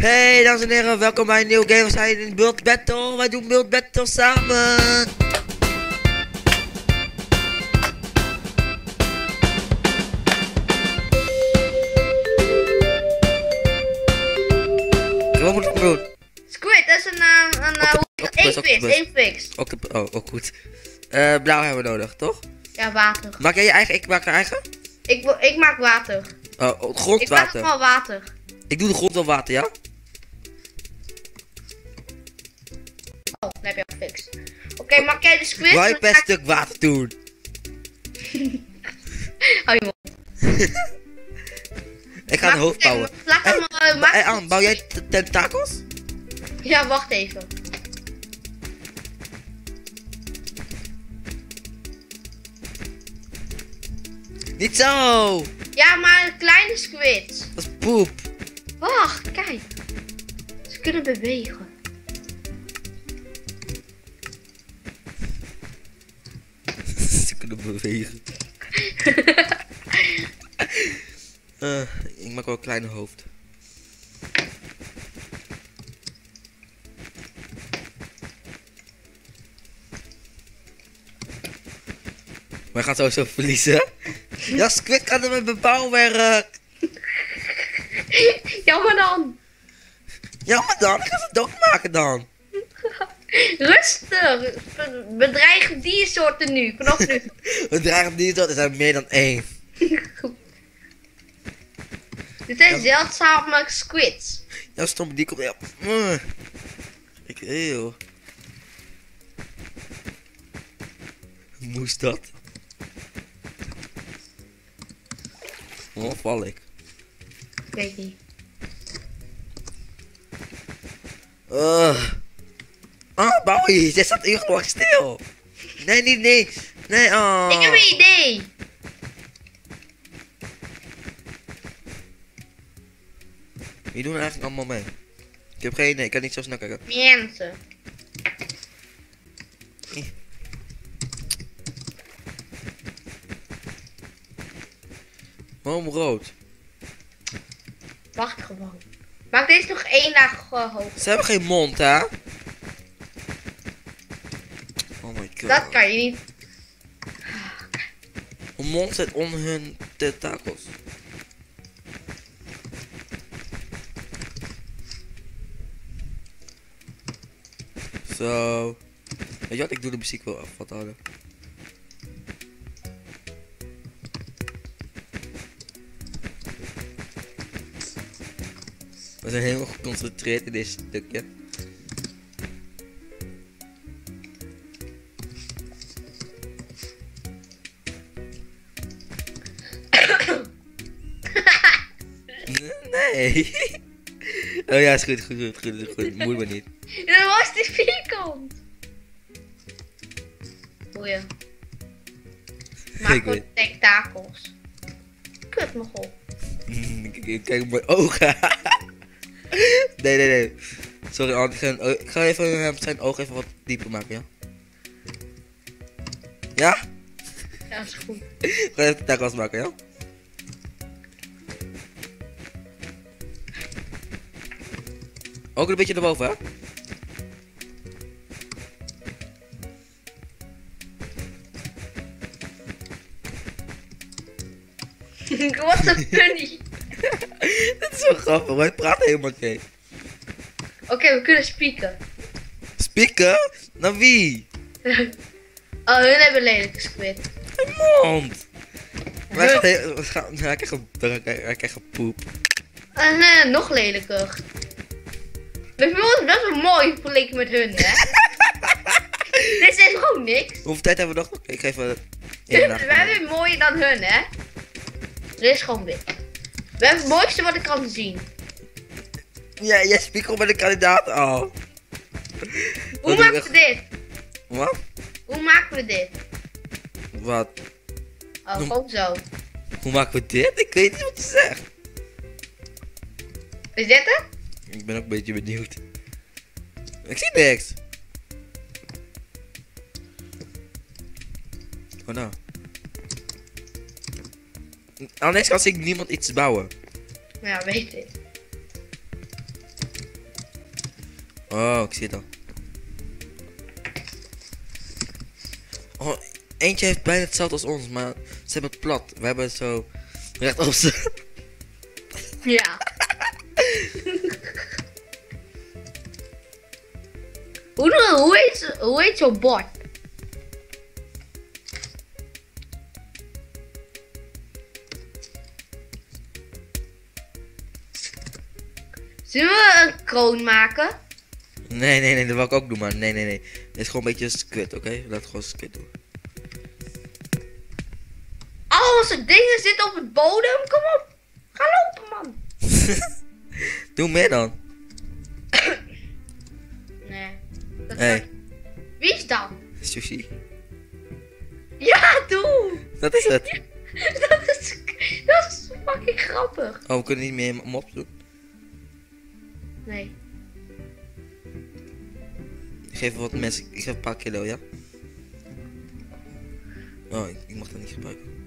Hey dames en heren, welkom bij een nieuwe game. We zijn in Build Battle. Wij doen Build Battle samen. Wat moet ik doen? Squid, dat is een fix. Oh, ook goed. Blauw hebben we nodig, toch? Ja, water. Maak jij je eigen? Ik maak mijn eigen? Ik maak water. Oh, grondwater. Ik maak gewoon water. Ik doe de grond wel water, ja? Oh, dan heb je al gefixt. Oké, maak jij de squid? Wou je best een stuk water doen? Hou je mond. Ik ga een hoofd bouwen. Bouw jij tentakels? Ja, wacht even. Niet zo! Ja, maar een kleine squid. Dat is poep. Wacht, kijk. Ze kunnen bewegen. Ze kunnen bewegen. Ik maak wel een kleine hoofd. Wij gaan sowieso verliezen. Ja, squid kan er met mijn bouwwerk. Jammer dan. Jammer dan? Ik ga het doodmaken dan. Rustig. Bedreigende diersoorten nu. Vanaf nu. Bedreigende diersoorten zijn meer dan één. Dit zijn zeldzame squids. Ja, stom. Die komt... Ja. Ik... Eeuw. Moest dat? Oh, val ik? Weet niet. Bowie, jij staat hier gewoon stil. Nee, niet niks. Nee, Ik heb een idee. Wie doen er eigenlijk allemaal mee? Ik heb geen idee, ik kan niet zo snel kijken. Mensen. Waarom rood? Wacht gewoon. Maak deze nog één laag hoog. Ze hebben geen mond, hè? Oh my god. Dat kan je niet. Een mond zit onder hun tentakels. Zo. Weet je wat? Ik doe de muziek wel af. Wat houden. We zijn helemaal geconcentreerd in dit stukje. Nee. Oh ja, is goed, goed. Moet maar niet. Dat was die vierkant. Boeien. Maak gewoon tentakels. Kut me op. Kijk mijn ogen. Nee. Sorry, ik ga even zijn oog even wat dieper maken, ja? Ja? Ja, is goed. Ik ga even de taak maken, ja? Ook een beetje erboven, hè? Wat een funny! Dat is zo grappig, maar ik praat helemaal geen. Oké, we kunnen spieken. Spieken? Naar wie? Oh, hun hebben lelijke squid. Een mond! Hij krijgt een poep. En nog lelijker. Dus we best wel mooi vergeleken met hun, hè? Dit is gewoon niks. Hoeveel tijd hebben we nog? Ik geef even... We hebben mooier dan hun, hè? Dit is gewoon wit. We hebben het mooiste wat ik kan zien. Ja, jij spiegelt bij de kandidaat al. Oh. Hoe maken we dit? Wat? Hoe maken we dit? Wat? Oh, gewoon zo. Hoe maken we dit? Ik weet niet wat je zegt. Is dit het? Ik ben ook een beetje benieuwd. Ik zie niks. Oh nou. Anders kan ik niemand iets bouwen. Ja, weet ik. Oh, ik zie het al. Oh, eentje heeft bijna hetzelfde als ons, maar ze hebben het plat. We hebben het zo recht op ze. Ja. Hoe heet jouw bot? Zullen we een kroon maken? Nee, dat wil ik ook doen, maar nee. Het is gewoon een beetje skut, oké? Laat het gewoon skut doen. Al onze dingen zitten op het bodem, kom op! Ga lopen, man! Doe meer dan. Nee. Dat hey. Gaat... Wie is dat? Sushi. Ja, doe! Dat is het. Ja, dat is fucking grappig. Oh, we kunnen niet meer mop doen. Nee. Ik geef wat mensen, ik geef een paar kilo, ja? Oh, ik mag dat niet gebruiken.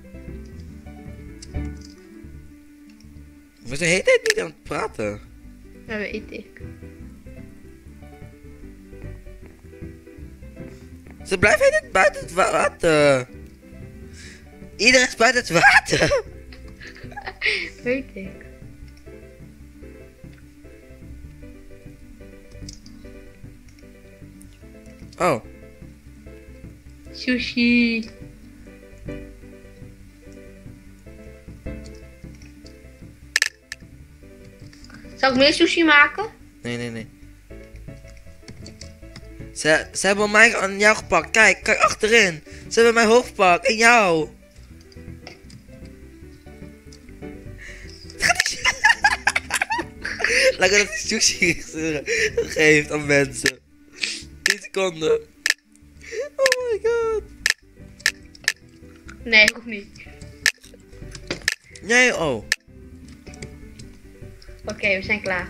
We zijn de hele tijd niet aan het praten. Ja, weet ik. Ze blijven niet buiten het water. Iedereen is buiten het water. Weet ik. Oh. Sushi. Zal ik meer sushi maken? Nee. Ze hebben mij aan jou gepakt. Kijk achterin. Ze hebben mijn hoofd gepakt en jou. Lekker dat sushi geeft aan mensen. 10 seconden. Oh my god. Nee, hoeft niet. Nee, oh. Oké, we zijn klaar.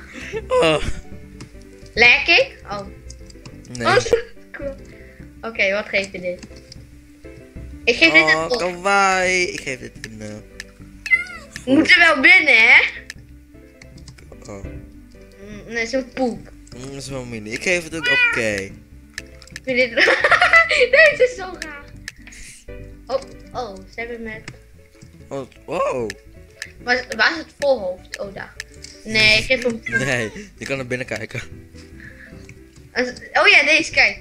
Oh. Lek ik? Oh. Nee. Oh, Oké, wat geef je dit? Ik geef dit een pot. Kawaii. Ik geef dit een... We moeten wel binnen, hè? Oh. Nee, zo'n poep. Dat is wel mini. Ik geef het een oké. Dit is zo raar. Oh, ze hebben met... Oh, wow. Waar is het voorhoofd? Oh, daar. Nee, ik geef hem... Nee, je kan naar binnen kijken. Oh ja, deze, kijk.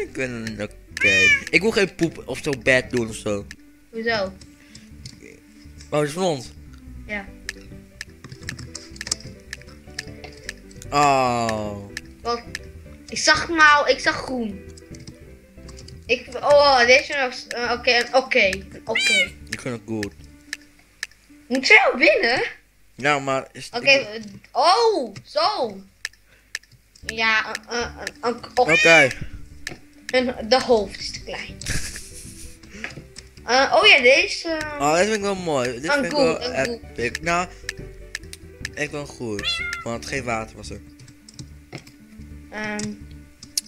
Ik ben een oké. Ik wil geen poep of zo bad doen of zo. Hoezo? Oh, dat is van ons. Ja. Oh. Wat? Ik zag groen. Deze was oké. Ik vind het goed. Moet zij wel binnen? Ja, maar is het... Oké. Oh, zo. Ja, oké. En de hoofd is te klein. Deze... dit vind ik wel mooi. Dit vind ik wel epic. Nou, ik wil goed. Want geen water was er.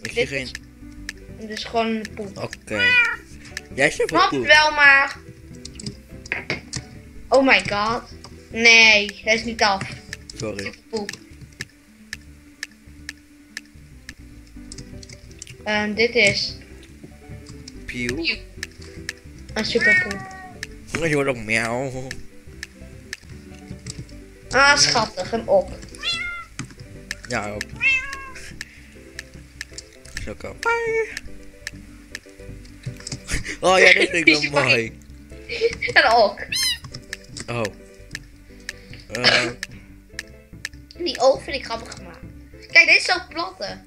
Ik zie geen... Dus gewoon een poep. Oké. Jij zegt wel poep. Wel maar... Oh my god. Nee, dat is niet af. Sorry. Poep. Dit is... Pew. Een superpoep. Je hoort ook miauw. Ah, schattig. Hem op. Ja, op. Zo kan. Oh ja, dit vind ik wel mooi. En ook. Oh. Die oog vind ik grappig gemaakt. Kijk, dit is zo platte.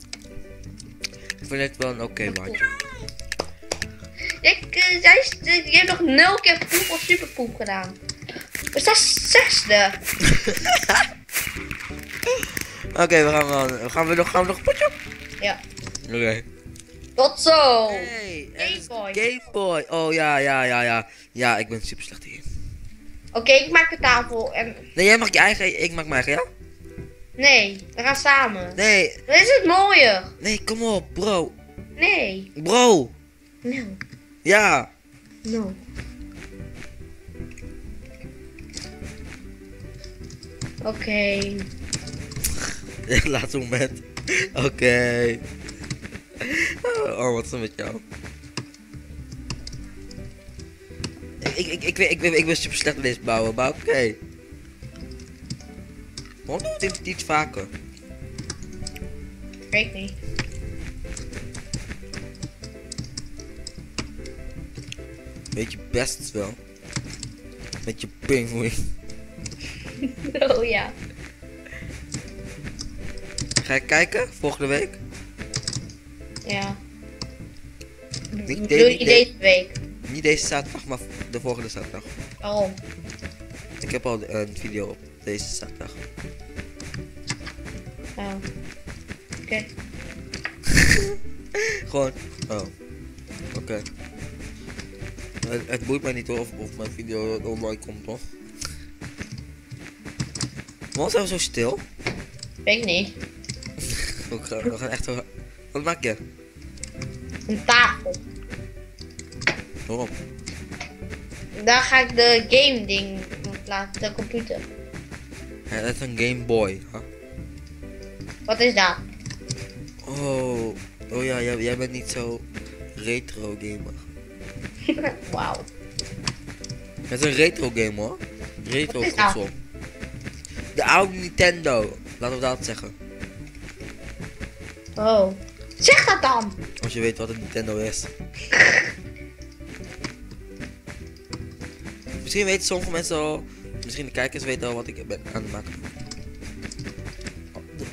Ik vind het wel een oké maatje. Je hebt nog 0 keer poep of superpoep gedaan. Dus dat is 6e. Oké, we gaan wel. Gaan we nog een potje op? Ja. Oké. Tot zo. Hey, Gameboy. Oh ja. Ja, ik ben super slecht hier. Oké, ik maak de tafel en... Nee, jij mag je eigen, ik maak mijn eigen, ja? Nee, we gaan samen. Nee. Dat is het mooier. Nee, kom op, bro. Nee. Bro. No. Ja. No. Oké. Laatste moment. Oké. Okay. Oh, wat is er met jou? Ik ben super slecht in deze bouwen, maar oké. Okay. Waarom doet hij het niet vaker? Ik weet niet. Weet je best wel. Met je pinguïn. Oh ja. Ga je kijken volgende week? Ja. Niet deze week. Niet deze zaterdag, maar de volgende zaterdag. Oh. Ik heb al een video op deze zaterdag. Oh. Oké. Okay. Gewoon. Oh. Oké. Okay. Het boeit mij niet hoor of mijn video online komt hoor. Waarom zijn we zo stil? Weet ik niet. We gaan echt zo... Wat maak je? Een tafel. Waarom? Daar ga ik de game ding plaatsen, de computer. Ja, dat is een Gameboy. Huh? Wat is dat? Oh, oh ja, jij bent niet zo retro gamer. Wauw. Het is een retro game hoor. Retro console. De oude Nintendo. Laten we dat zeggen. Oh. Zeg dat dan! Als je weet wat een Nintendo is. Misschien weten sommige mensen al. Misschien de kijkers weten al wat ik ben aan het maken.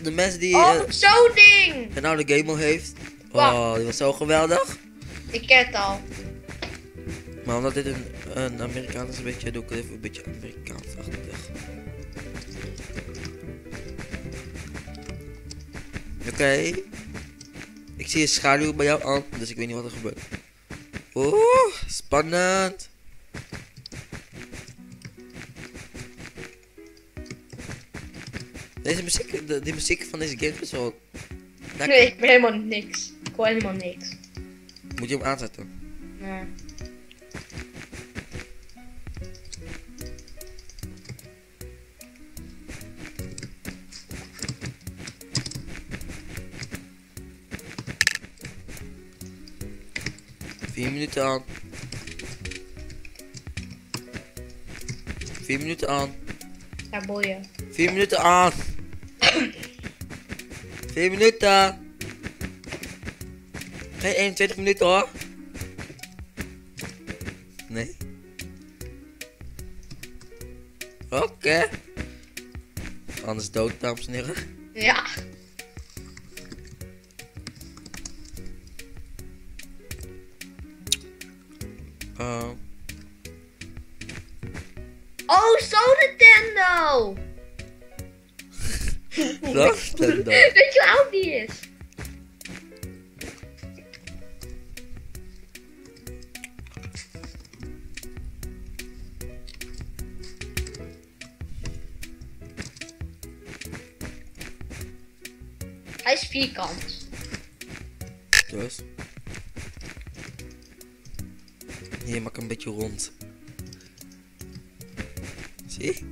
De mensen die... Oh, zo'n ding! En nou de game al heeft. Oh, die was zo geweldig. Ik ken het al. Maar omdat dit een Amerikaans is, een beetje, doe ik het even een beetje Amerikaans-achtig. Oké. Okay. Ik zie een schaduw bij jou aan, dus ik weet niet wat er gebeurt. Oeh, spannend. Deze muziek, de muziek van deze game is wel... Lekker. Nee, ik ben helemaal niks. Ik hoor helemaal niks. Moet je hem aanzetten? Nee. Aan. 4 minuten aan. Ja, boeien. 4 minuten aan. 4 minuten. Geen 21 minuten hoor. Nee. Oké. Okay. Anders dood, dames en heren. Ja. Oh, zo Nintendo! Nintendo. Weet je hoe oud die is? Hij is vierkant. Dus? Hier maak ik een beetje rond. Zie?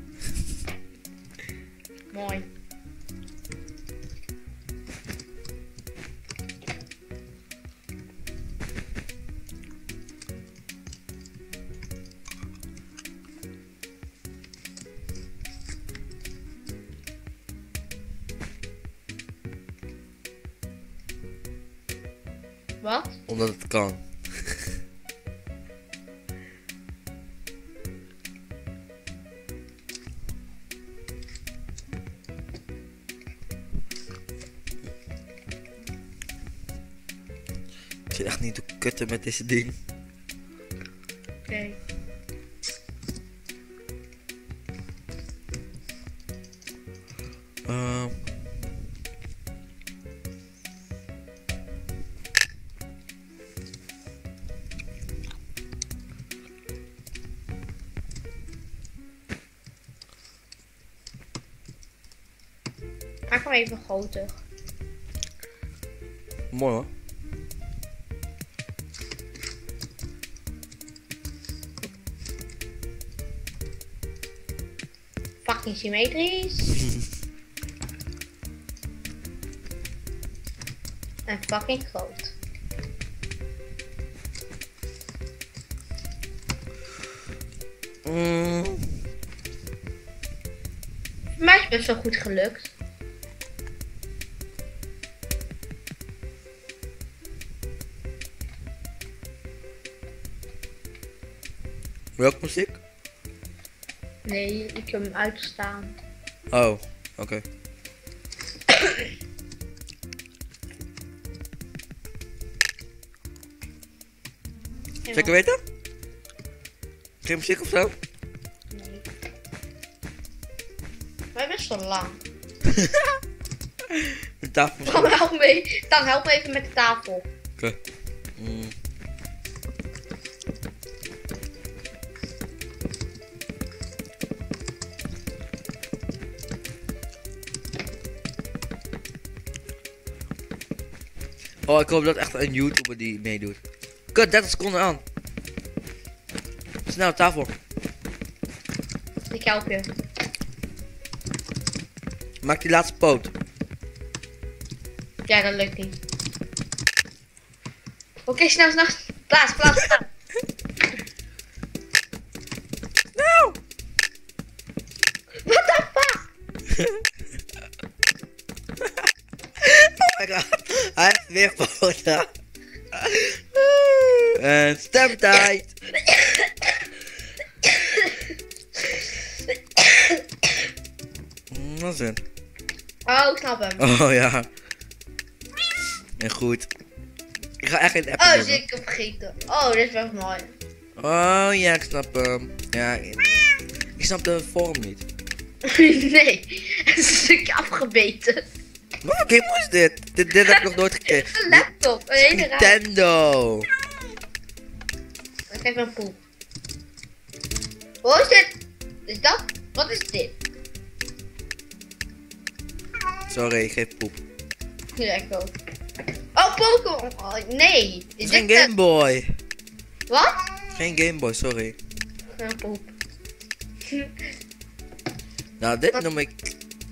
Mooi. Wat? Omdat het kan. Ik zit echt niet te kutten met deze ding. Oké. Okay. Maak hem even groter. Mooi hoor. Fucking symmetrisch. En fucking groot. Maar het is best wel goed gelukt. Welke muziek? Nee, ik heb hem uitstaan. Oh, oké. Okay. Zeker weten? Geen muziek of zo? Nee. Wij best wel lang. De tafel. Dan help me. Dan help me even met de tafel. Oké. Okay. Oh, ik hoop dat echt een YouTuber die meedoet. Kut, 30 seconden aan. Snel, tafel. Ik help je. Maak die laatste poot. Ja, dat lukt niet. Oké, snel, snel. Plaats, plaats, plaats. No! What the fuck? Oh my god. Hij heeft weer poten. En stemtijd. Wat is het? Oh, ik snap hem. Oh ja. En goed. Ik ga echt in de app. Oh, zit ik vergeten. Oh, dit is wel mooi. Oh ja, ik snap hem. Ja, ik snap de vorm niet. Nee, het is een stukje afgebeten. Oké, hoe is dit? Dit heb ik nog nooit gekregen. Een laptop, een hele raar. Nintendo. Kijk mijn poep. Hoe is dit? Is dat? Wat is dit? Sorry, ik geef poep. Ja, ik ook. Oh, Pokémon! Oh, nee! Is geen Gameboy! Wat? Geen Gameboy, sorry. Geen poep. Nou, dit noem ik...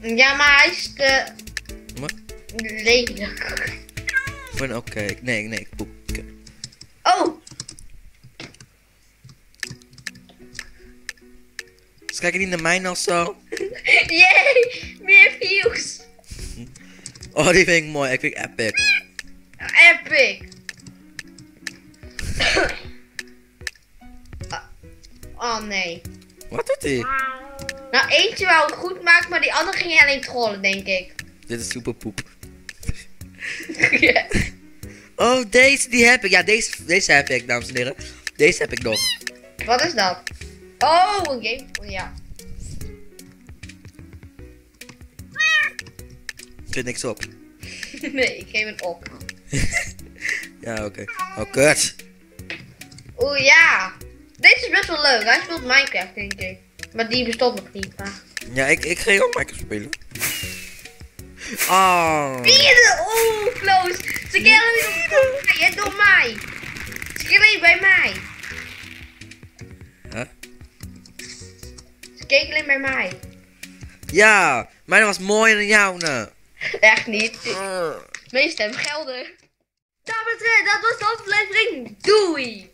Ja, maar hij is te... Wat? Lelijk. Ik vind oké. Nee, nee, ik poep. Okay. Oh! Dus kijk je niet naar mij of zo? Yay! Meer views! Oh, die vind ik mooi. Ik vind het epic. Epic! Oh nee. Wat doet hij? Nou, eentje wou het goed maken, maar die andere ging alleen trollen, denk ik. Dit is super poep. Yeah. Oh, deze die heb ik. Ja, deze heb ik, dames en heren. Deze heb ik nog. Wat is dat? Oh, een game. Oh, ja. Ik vind niks op. Nee, ik geef het op. Ja, oké. Okay. Oh, kut. Oeh, ja. Deze is best wel leuk. Hij speelt Minecraft, denk ik. Maar die bestond nog niet. Maar... Ja, ik ga ook Minecraft spelen. Oh. Vierde! Oeh, close! Ze killen niet door mij, hè? Door mij! Ze killen niet bij mij! Huh? Ze keek alleen bij mij. Ja, mijn was mooier dan jouw. Echt niet. Meestal gelden. Dames en heren, dat was de aflevering. Doei!